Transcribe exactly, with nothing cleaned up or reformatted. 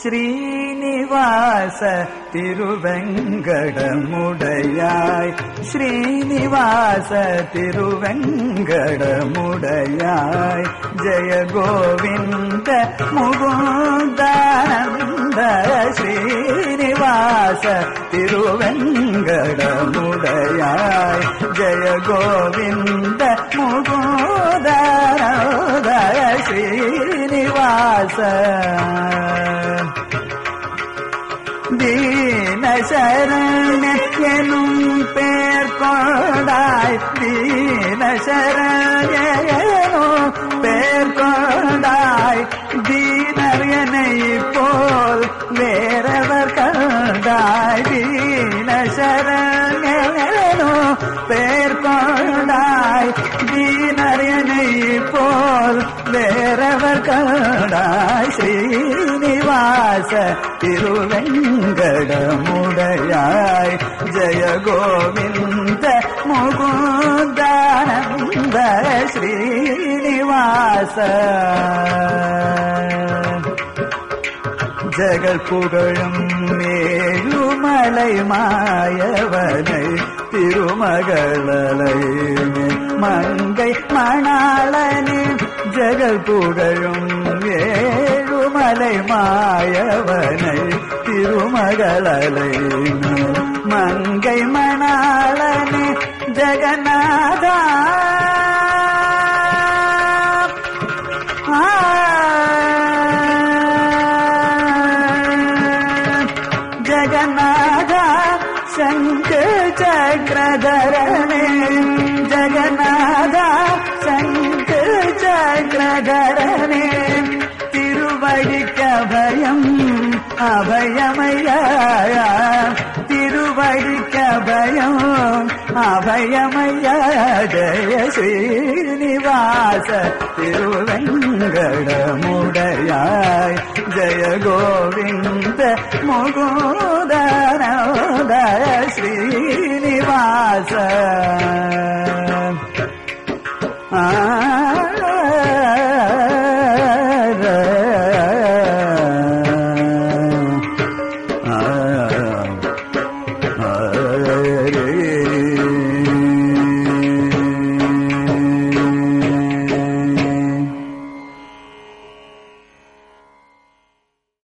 ஸ்ரீநிவாச திருவெங்கட முடையாய் ஸ்ரீநிவாச திருவெங்கட முடையாய் ஜெய கோவிந்த முகுந்தானந்த ஸ்ரீநிவாச திருவெங்கட முடையாய் ஜெய கோவிந்த முகுந்தானந்த ஸ்ரீநிவாச தீன சரணே எனும் பேர் கொண்டாய் தீன சரணே எனும் பேர் கொண்டாய் தீனர் என்னை போல் வேறவர் கண்டாய் தீன சரணே எனும் பேர் கொண்டாய் தீனர் என்னை போல் வேறவர் கண்டாய் ஸ்ரீநிவாச திருவெங்கட முடையாய் ஜய கோவிந்த முகுந்தானந்த ஸ்ரீநிவாச ஜகத் புகழும் மேலுமலை மாயவனை திருமகளலை மங்கை மணாளனே ஜகத் புகழும் ஏழுமலை மாயவனை திருமகளலை மங்கை மணாளனே ஜகநாதா ஜகநாதா சங்க சக்கரதரணே ஜகநாதா சங்க சக்கரதரணே திருவடிக்கபயம் அபயமய திருவடிக்கபயம் அபயமய ஜய ஸ்ரீநிவாச திருவெங்கட முடையாய் ஜய கோவிந்த முகுந்தா